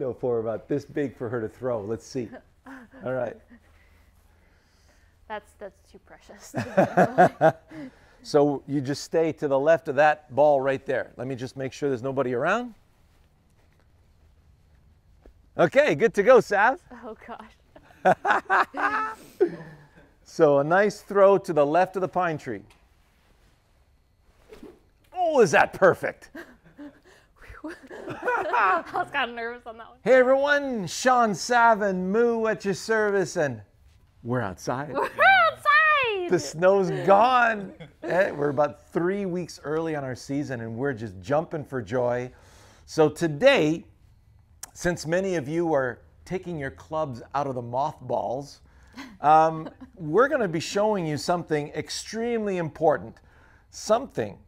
handle for about this big for her to throw. Let's see. All right. That's too precious. So you just stay to the left of that ball right there. Let me just make sure there's nobody around. Okay, good to go, Sav. Oh, gosh. So a nice throw to the left of the pine tree. Oh, is that perfect? I was kind of nervous on that one. Hey, everyone. Sean, Sav, and Moo at your service, and we're outside. We're outside. The snow's gone. We're about 3 weeks early on our season, and we're just jumping for joy. So today, since many of you are taking your clubs out of the mothballs, we're going to be showing you something extremely important, something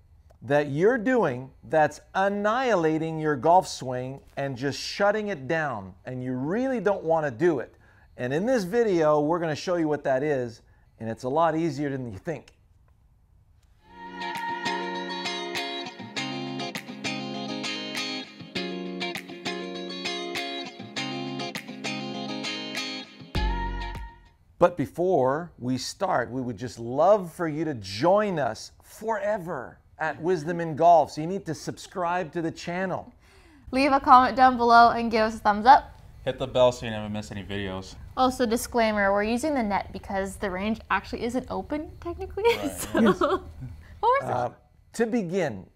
that you're doing that's annihilating your golf swing and just shutting it down, and you really don't want to do it. And in this video, we're going to show you what that is, and it's a lot easier than you think. But before we start, we would just love for you to join us forever at Wisdom in Golf. So you need to subscribe to the channel. Leave a comment down below and give us a thumbs up. Hit the bell so you never miss any videos. Also, disclaimer, we're using the net because the range actually isn't open technically. Right. So, yes. To begin,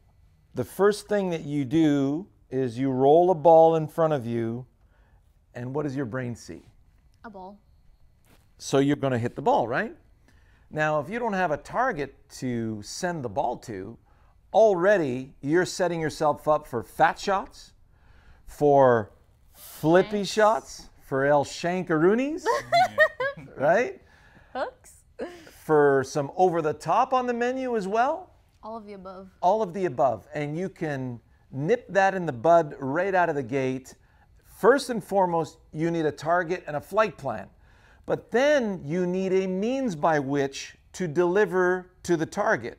the first thing that you do is you roll a ball in front of you, and what does your brain see? A ball. So you're going to hit the ball, right? Now, if you don't have a target to send the ball to, already you're setting yourself up for fat shots, for flippy shots, for El Shankaroonies, right? Hooks. For some over the top on the menu as well. All of the above. All of the above. And you can nip that in the bud right out of the gate. First and foremost, you need a target and a flight plan. But then you need a means by which to deliver to the target.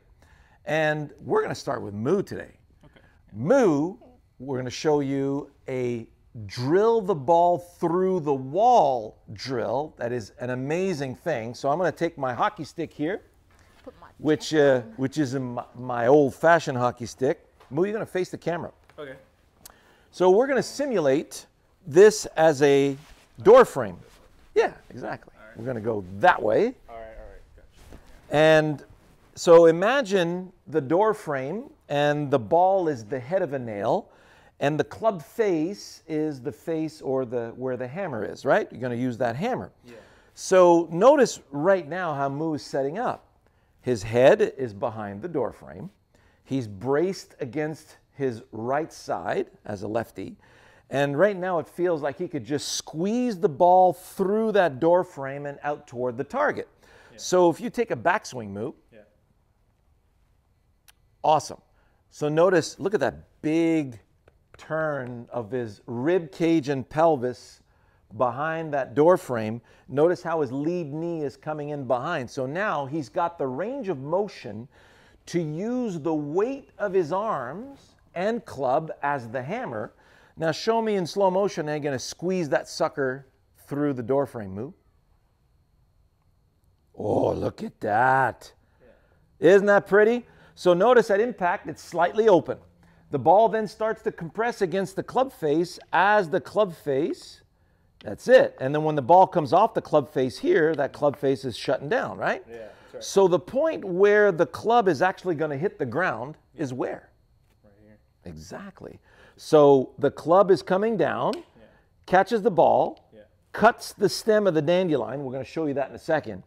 And we're going to start with Moo today. Okay. Moo, we're going to show you a drill the ball through the wall drill. That is an amazing thing. So I'm going to take my hockey stick here, which is my old-fashioned hockey stick. Moo, you're going to face the camera. Okay. So we're going to simulate this as a door frame. Yeah, exactly. Right. We're going to go that way. All right, gotcha. And so imagine the door frame, and the ball is the head of a nail, and the club face is the face or where the hammer is, right? You're going to use that hammer. Yeah. So notice right now how Moo is setting up. His head is behind the door frame. He's braced against his right side as a lefty. And right now it feels like he could just squeeze the ball through that door frame and out toward the target. Yeah. So if you take a backswing move, yeah. Awesome. So notice, look at that big turn of his rib cage and pelvis behind that door frame. Notice how his lead knee is coming in behind. So now he's got the range of motion to use the weight of his arms and club as the hammer. Now show me in slow motion how you're going to squeeze that sucker through the door frame, Moo. Oh, look at that. Yeah. Isn't that pretty? So notice at impact, it's slightly open. The ball then starts to compress against the club face as the club face, that's it. And then when the ball comes off the club face here, that club face is shutting down, right? Yeah, that's right. So the point where the club is actually going to hit the ground is where? Right here. Exactly. So the club is coming down, yeah. Catches the ball, yeah. Cuts the stem of the dandelion. We're going to show you that in a second.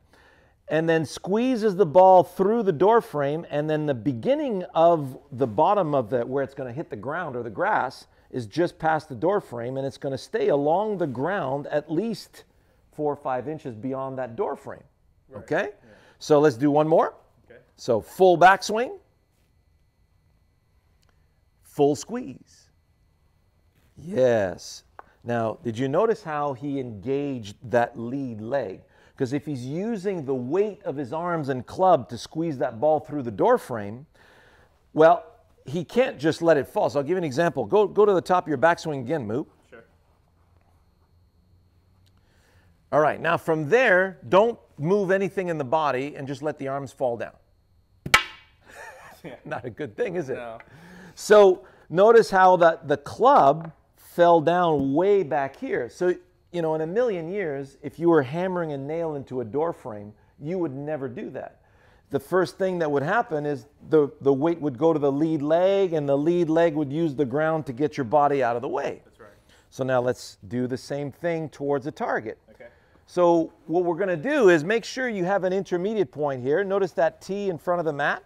And then squeezes the ball through the door frame. And then the beginning of the bottom of the, where it's going to hit the ground or the grass, is just past the door frame. And it's going to stay along the ground at least 4 or 5 inches beyond that door frame. Right. Okay? Yeah. So let's do one more. Okay. So full backswing, full squeeze. Yes. Now, did you notice how he engaged that lead leg? Because if he's using the weight of his arms and club to squeeze that ball through the door frame, well, he can't just let it fall. So I'll give you an example. Go to the top of your backswing again, Moo. Sure. All right, now from there, don't move anything in the body and just let the arms fall down. Yeah. Not a good thing, is it? No. So notice how the club fell down way back here. So, you know, in a million years, if you were hammering a nail into a door frame, you would never do that. The first thing that would happen is the weight would go to the lead leg, and the lead leg would use the ground to get your body out of the way. That's right. So now let's do the same thing towards a target. Okay. So what we're going to do is make sure you have an intermediate point here. Notice that tee in front of the mat.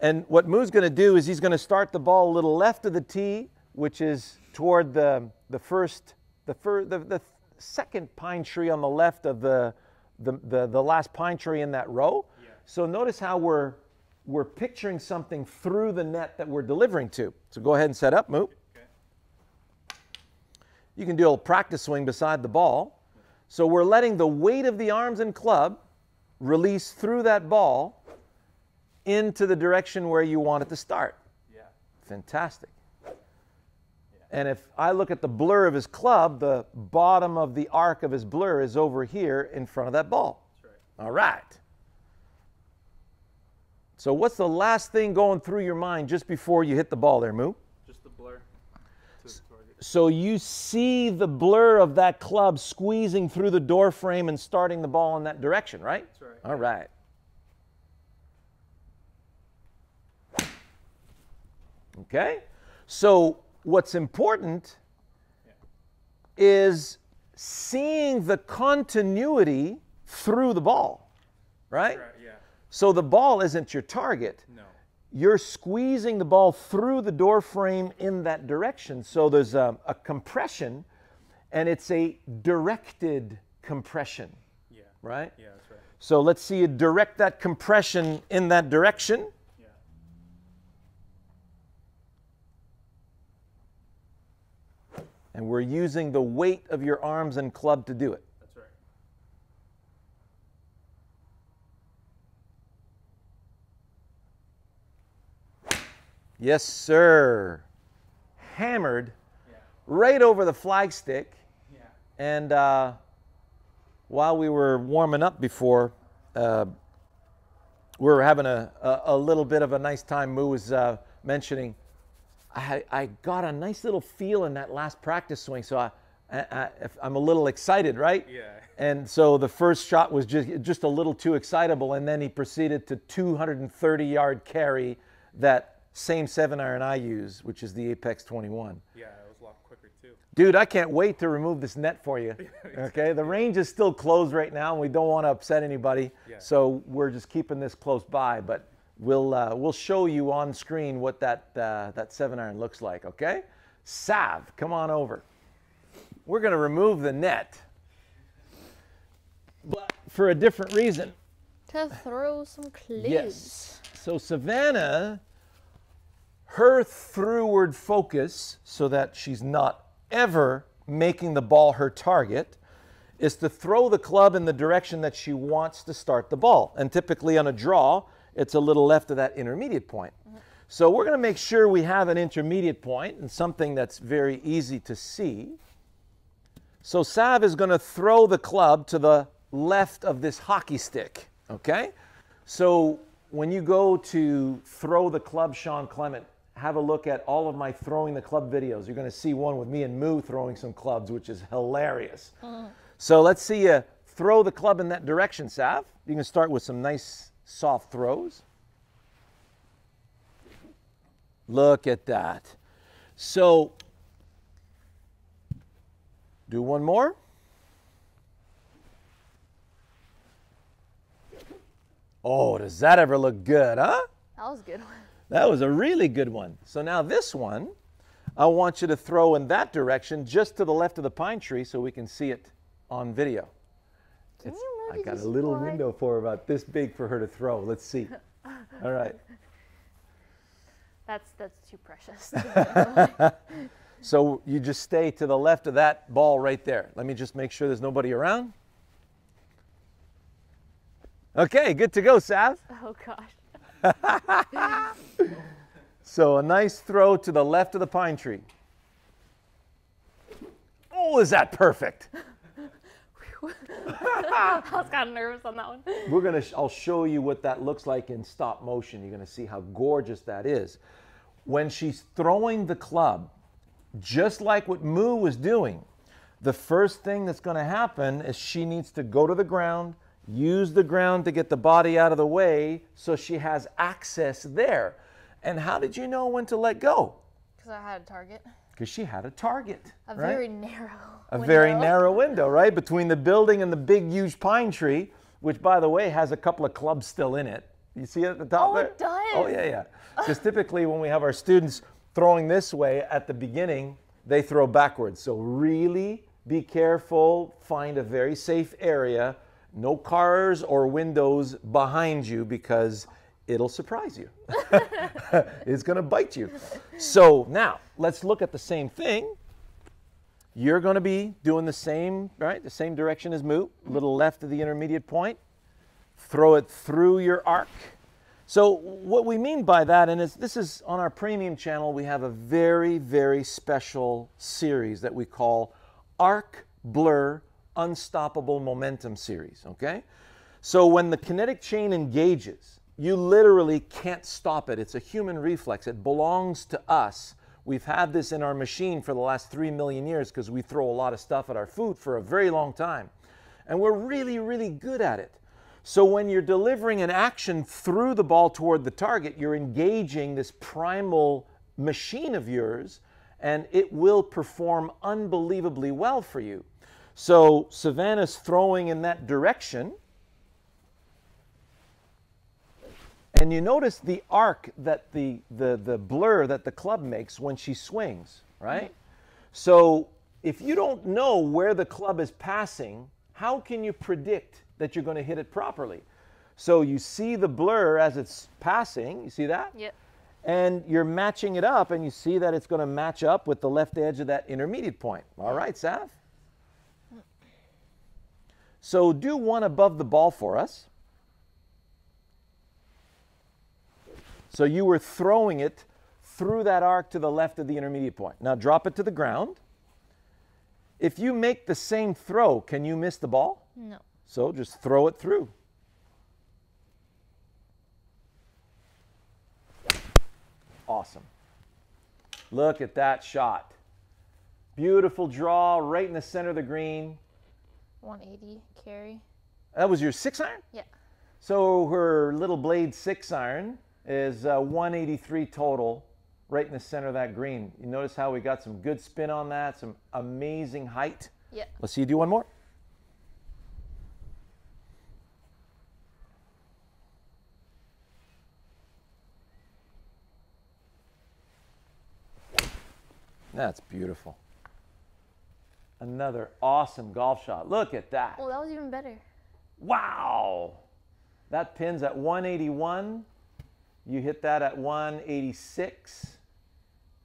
And what Moo's going to do is he's going to start the ball a little left of the tee, which is toward the second pine tree on the left of the last pine tree in that row. Yeah. So notice how we're picturing something through the net that we're delivering to. So go ahead and set up, Moo. Okay. You can do a little practice swing beside the ball. So we're letting the weight of the arms and club release through that ball into the direction where you want it to start. Yeah. Fantastic. Yeah. And if I look at the blur of his club, the bottom of the arc of his blur is over here in front of that ball. That's right. All right. So what's the last thing going through your mind just before you hit the ball there, Moo? Just the blur. So you see the blur of that club squeezing through the door frame and starting the ball in that direction, right? That's right. All right. Okay, so what's important is seeing the continuity through the ball, right? Right, yeah. So the ball isn't your target. No. You're squeezing the ball through the door frame in that direction. So there's a compression, and it's a directed compression. Yeah. Right? Yeah, that's right. So let's see you direct that compression in that direction. And we're using the weight of your arms and club to do it. That's right. Yes, sir. Hammered, yeah, right over the flagstick. Yeah. And while we were warming up before, we were having a little bit of a nice time. Moo was mentioning, I got a nice little feel in that last practice swing, so I'm a little excited, right? Yeah. And so the first shot was just a little too excitable, and then he proceeded to 230-yard carry that same 7-iron I use, which is the Apex 21. Yeah, it was a lot quicker too. Dude, I can't wait to remove this net for you. Okay, the range is still closed right now, and we don't want to upset anybody, yeah, so we're just keeping this close by, but we'll show you on screen what that 7-iron looks like, okay? Sav, come on over. We're going to remove the net, but for a different reason. To throw some clues. Yes. So Savannah, her throughward focus, so that she's not ever making the ball her target, is to throw the club in the direction that she wants to start the ball. And typically on a draw, it's a little left of that intermediate point. So we're going to make sure we have an intermediate point and something that's very easy to see. So Sav is going to throw the club to the left of this hockey stick, okay? So when you go to throw the club, Sean Clement, have a look at all of my throwing the club videos. You're going to see one with me and Moo throwing some clubs, which is hilarious. So let's see you throw the club in that direction, Sav. You can start with some nice soft throws. Look at that. So do one more. Oh, does that ever look good, huh? That was a good one. That was a really good one. So now this one, I want you to throw in that direction just to the left of the pine tree so we can see it on video. I got a little window for her about this big for her to throw. Let's see. All right. That's too precious. So you just stay to the left of that ball right there. Let me just make sure there's nobody around. Okay, good to go, Sav. Oh, gosh. So a nice throw to the left of the pine tree. Oh, is that perfect? I was kind of nervous on that one. We're gonna, I'll show you what that looks like in stop motion. You're gonna see how gorgeous that is. When she's throwing the club, just like what Moo was doing, the first thing that's gonna happen is she needs to go to the ground, use the ground to get the body out of the way so she has access there. And how did you know when to let go? Because I had a target. Because she had a target. A very narrow window. A very narrow window, right? Between the building and the big, huge pine tree, which, by the way, has a couple of clubs still in it. You see it at the top there? Oh, it does. Oh, yeah, yeah. Because typically when we have our students throwing this way at the beginning, they throw backwards. So really be careful. Find a very safe area. No cars or windows behind you because it'll surprise you. It's going to bite you. So now let's look at the same thing. You're going to be doing the same, right? The same direction as Moo. A little left of the intermediate point. Throw it through your arc. So what we mean by that, and this is on our premium channel, we have a very, very special series that we call Arc Blur Unstoppable Momentum Series, okay? So when the kinetic chain engages, you literally can't stop it. It's a human reflex. It belongs to us. We've had this in our machine for the last 3 million years because we throw a lot of stuff at our food for a very long time. And we're really, really good at it. So when you're delivering an action through the ball toward the target, you're engaging this primal machine of yours, and it will perform unbelievably well for you. So Savannah's throwing in that direction. And you notice the arc that the blur that the club makes when she swings, right? So if you don't know where the club is passing, how can you predict that you're going to hit it properly? So you see the blur as it's passing. You see that? Yep. And you're matching it up, and you see that it's going to match up with the left edge of that intermediate point. All right, Sav. So do one above the ball for us. So you were throwing it through that arc to the left of the intermediate point. Now drop it to the ground. If you make the same throw, can you miss the ball? No. So just throw it through. Awesome. Look at that shot. Beautiful draw right in the center of the green. 180 carry. That was your 6-iron? Yeah. So her little blade 6-iron is 183 total right in the center of that green. You notice how we got some good spin on that, some amazing height. Yeah. Let's see you do one more. That's beautiful. Another awesome golf shot. Look at that. Well, that was even better. Wow. That pin's at 181. You hit that at 186.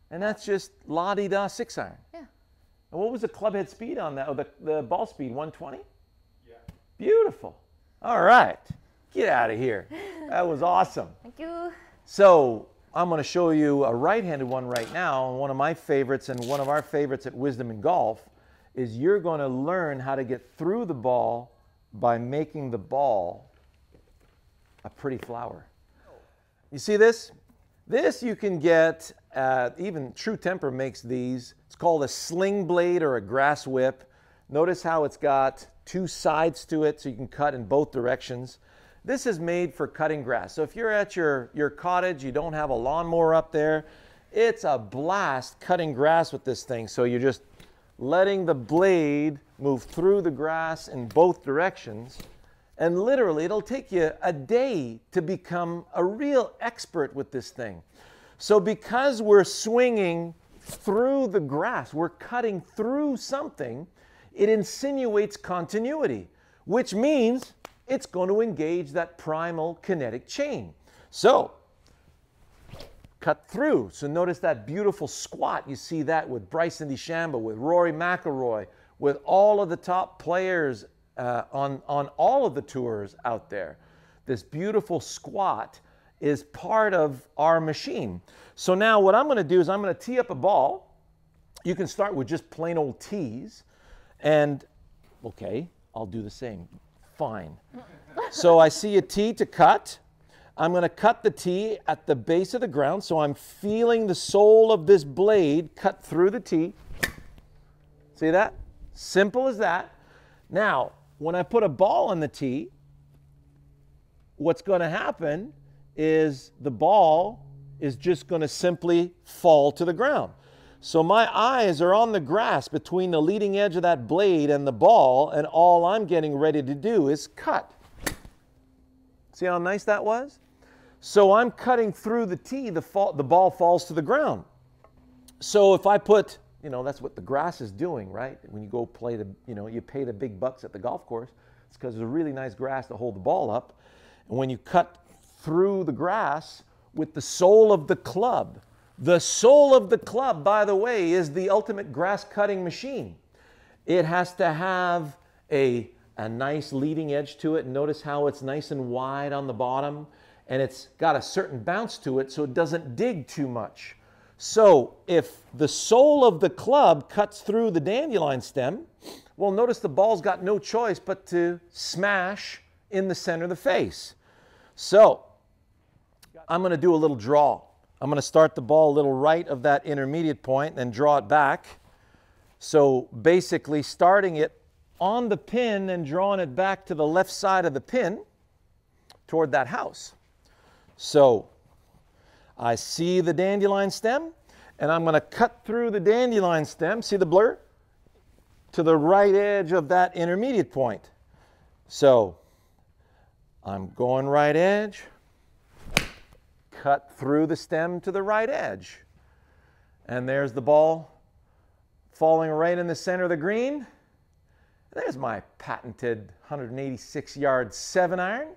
And that's just la-di-da 6-iron. Yeah. And what was the club head speed on that? Oh, the ball speed, 120? Yeah. Beautiful. All right. Get out of here. That was awesome. Thank you. So I'm going to show you a right-handed one right now, and one of my favorites and one of our favorites at Wisdom in Golf is you're going to learn how to get through the ball by making the ball a pretty flower. You see this? This you can get, even True Temper makes these. It's called a sling blade or a grass whip. Notice how it's got two sides to it so you can cut in both directions. This is made for cutting grass. So if you're at your cottage, you don't have a lawnmower up there, it's a blast cutting grass with this thing. So you're just letting the blade move through the grass in both directions. And literally, it'll take you a day to become a real expert with this thing. So because we're swinging through the grass, we're cutting through something, it insinuates continuity, which means it's going to engage that primal kinetic chain. So cut through. So notice that beautiful squat. You see that with Bryson DeChambeau, with Rory McIlroy, with all of the top players on all of the tours out there. This beautiful squat is part of our machine. So now what I'm going to do is I'm going to tee up a ball. You can start with just plain old tees. And okay, I'll do the same. Fine. So I see a tee to cut. I'm going to cut the tee at the base of the ground, so I'm feeling the sole of this blade cut through the tee. See that? Simple as that. Now, when I put a ball on the tee, what's going to happen is the ball is just going to simply fall to the ground. So my eyes are on the grass between the leading edge of that blade and the ball, and all I'm getting ready to do is cut. See how nice that was? So I'm cutting through the tee, the ball falls to the ground. So if I put, you know, that's what the grass is doing, right? When you go play the, you know, you pay the big bucks at the golf course, it's because there's a really nice grass to hold the ball up. And when you cut through the grass with the sole of the club, by the way, is the ultimate grass cutting machine. It has to have a nice leading edge to it. Notice how it's nice and wide on the bottom, and it's got a certain bounce to it so it doesn't dig too much. So if the sole of the club cuts through the dandelion stem, well, notice the ball's got no choice but to smash in the center of the face. So I'm going to do a little draw. I'm going to start the ball a little right of that intermediate point and draw it back. So basically starting it on the pin and drawing it back to the left side of the pin toward that house. So I see the dandelion stem, and I'm going to cut through the dandelion stem, see the blur, to the right edge of that intermediate point. So I'm going right edge, cut through the stem to the right edge, and there's the ball falling right in the center of the green. There's my patented 186-yard 7-iron.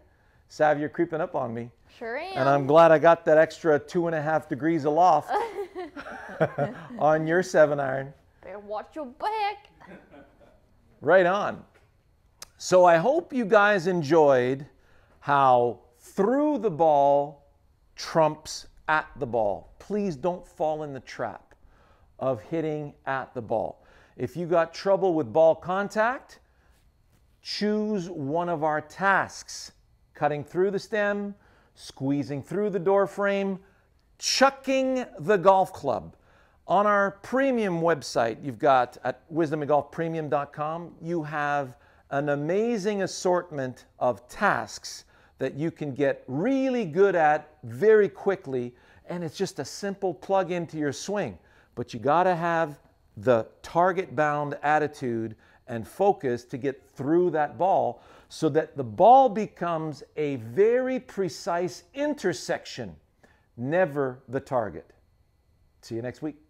Sav, you're creeping up on me. Sure am. And I'm glad I got that extra 2.5 degrees aloft on your 7-iron. Better watch your back. Right on. So I hope you guys enjoyed how through the ball trumps at the ball. Please don't fall in the trap of hitting at the ball. If you got trouble with ball contact, choose one of our tasks. Cutting through the stem, squeezing through the door frame, chucking the golf club. On our premium website, you've got at wisdomingolfpremium.com, you have an amazing assortment of tasks that you can get really good at very quickly, and it's just a simple plug into your swing. But you gotta have the target-bound attitude and focus to get through that ball so that the ball becomes a very precise intersection, never the target. See you next week.